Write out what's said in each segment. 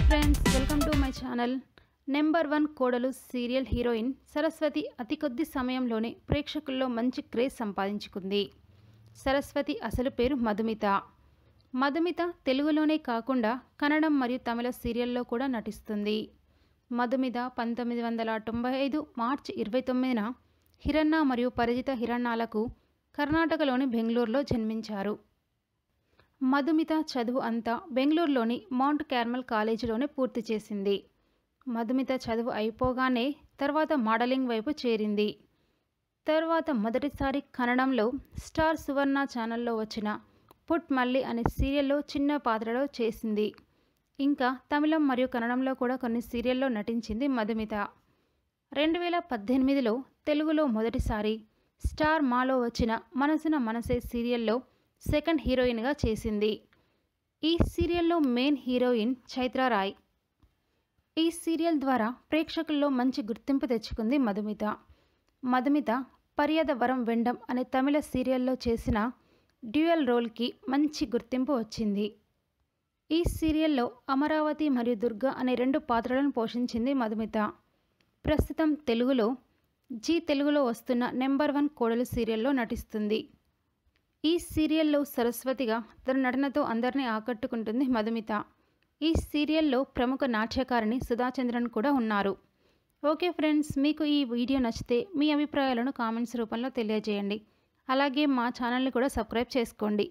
Hi friends, welcome to my channel. Number 1 कोडलू serial heroine Saraswati अति కొద్ది సమయంలోనే ప్రేక్షకుల్లో మంచి క్రేజ్ సంపాదించుకుంది। सरस्वती అసలు పేరు మధుమిత తెలుగులోనే కాకుండా కన్నడం మరియు తమిళ సీరియల్లో కూడా నటిస్తుంది। మధుమిత 1995 మార్చి 29న హిరన్న మరియు పరిజిత హిరన్నాలకు కర్ణాటకలోని బెంగళూరులో జన్మించారు। మధుమిత చదువు అంతా బెంగళూరులోని మౌంట్ కార్మెల్ కాలేజీలోనే పూర్తి చేసింది। మధుమిత చదువు అయిపోగానే తర్వాత మోడలింగ్ వైపు చేరింది। తర్వాత మొదటిసారి కన్నడంలో స్టార్ సువర్ణ ఛానల్లో వచ్చిన పుట్ మల్లి అనే సీరియల్లో చిన్న పాత్రలో చేసింది। ఇంకా తమిళం మరియు కన్నడంలో కూడా కొన్ని సీరియల్లో నటించింది మధుమిత। 2018లో తెలుగులో మొదటిసారి స్టార్ మాలో వచ్చిన మనసున మనసే సీరియల్లో సెకండ్ హీరోయిన్ గా చేసింది। ఈ సీరియల్లో మెయిన్ హీరోయిన్ చైత్ర రాయ్। ఈ సీరియల్ ద్వారా ప్రేక్షకుల్లో మంచి గుర్తింపు తెచ్చుకుంది మధుమిత పర్యాదవరం వెండం అనే తమిళ సీరియల్లో చేసిన డ్యూయల్ రోల్కి మంచి గుర్తింపు వచ్చింది। ఈ సీరియల్లో అమరావతి మరియు దుర్గా అనే రెండు పాత్రలను పోషించింది మధుమిత। ప్రస్తుతం తెలుగులో జీ తెలుగులో వస్తున్న నెంబర్ 1 కోడలు సీరియల్లో నటిస్తుంది। ఈ సీరియల్లో సరస్వతిగా తన నటనతో అందరినీ ఆకట్టుకుంటుంది మధుమిత। ఈ సీరియల్లో ప్రముఖ నాట్యకారిణి సుధాచంద్రన్ కూడా ఉన్నారు। ఓకే ఫ్రెండ్స్, మీకు ఈ వీడియో నచ్చితే మీ అభిప్రాయాలను కామెంట్స్ రూపంలో తెలియజేయండి। అలాగే మా ఛానల్ని కూడా సబ్స్క్రైబ్ చేసుకోండి।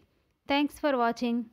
Thanks for watching.